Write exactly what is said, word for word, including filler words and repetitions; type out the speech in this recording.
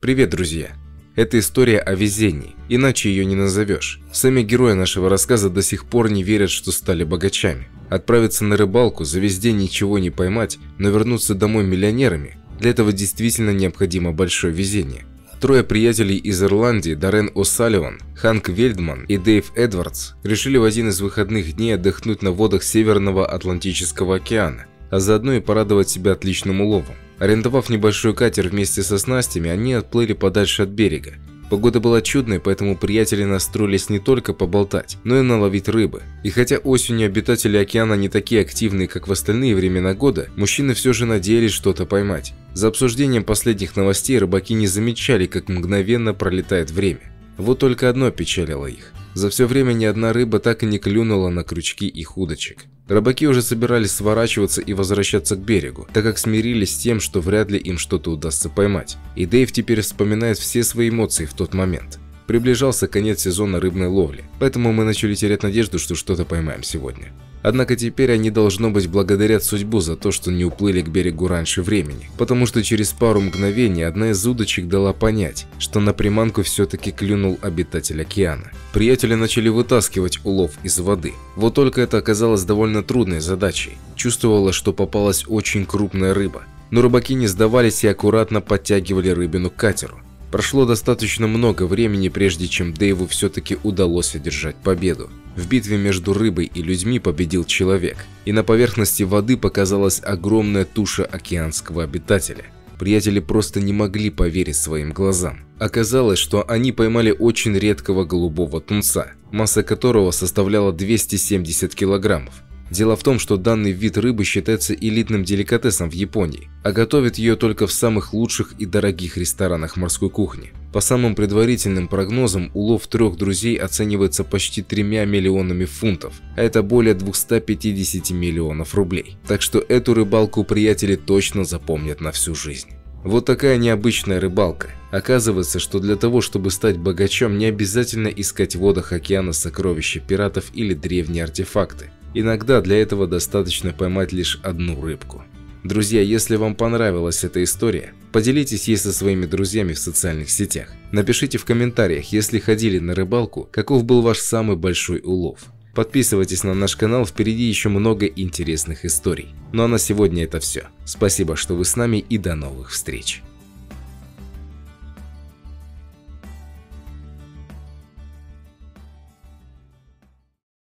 Привет, друзья! Это история о везении, иначе ее не назовешь. Сами герои нашего рассказа до сих пор не верят, что стали богачами. Отправиться на рыбалку, за весь день ничего не поймать, но вернуться домой миллионерами – для этого действительно необходимо большое везение. Трое приятелей из Ирландии, Дарен О'Салливан, Ханк Вельдман и Дэйв Эдвардс, решили в один из выходных дней отдохнуть на водах Северного Атлантического океана, а заодно и порадовать себя отличным уловом. Арендовав небольшой катер вместе со снастями, они отплыли подальше от берега. Погода была чудной, поэтому приятели настроились не только поболтать, но и наловить рыбы. И хотя осенью обитатели океана не такие активные, как в остальные времена года, мужчины все же надеялись что-то поймать. За обсуждением последних новостей рыбаки не замечали, как мгновенно пролетает время. Вот только одно печалило их. За все время ни одна рыба так и не клюнула на крючки их удочек. Рыбаки уже собирались сворачиваться и возвращаться к берегу, так как смирились с тем, что вряд ли им что-то удастся поймать. И Дэйв теперь вспоминает все свои эмоции в тот момент. Приближался конец сезона рыбной ловли, поэтому мы начали терять надежду, что что-то поймаем сегодня. Однако теперь они, должно быть, благодарят судьбу за то, что не уплыли к берегу раньше времени, потому что через пару мгновений одна из удочек дала понять, что на приманку все-таки клюнул обитатель океана. Приятели начали вытаскивать улов из воды. Вот только это оказалось довольно трудной задачей. Чувствовалось, что попалась очень крупная рыба. Но рыбаки не сдавались и аккуратно подтягивали рыбину к катеру. Прошло достаточно много времени, прежде чем Дэйву все-таки удалось одержать победу. В битве между рыбой и людьми победил человек, и на поверхности воды показалась огромная туша океанского обитателя. Приятели просто не могли поверить своим глазам. Оказалось, что они поймали очень редкого голубого тунца, масса которого составляла двести семьдесят килограммов. Дело в том, что данный вид рыбы считается элитным деликатесом в Японии, а готовят ее только в самых лучших и дорогих ресторанах морской кухни. По самым предварительным прогнозам, улов трех друзей оценивается почти тремя миллионами фунтов, а это более двухсот пятидесяти миллионов рублей. Так что эту рыбалку приятели точно запомнят на всю жизнь. Вот такая необычная рыбалка. Оказывается, что для того, чтобы стать богачом, не обязательно искать в водах океана сокровища пиратов или древние артефакты. Иногда для этого достаточно поймать лишь одну рыбку. Друзья, если вам понравилась эта история, поделитесь ей со своими друзьями в социальных сетях. Напишите в комментариях, если ходили на рыбалку, каков был ваш самый большой улов. Подписывайтесь на наш канал, впереди еще много интересных историй. Ну а на сегодня это все. Спасибо, что вы с нами, и до новых встреч.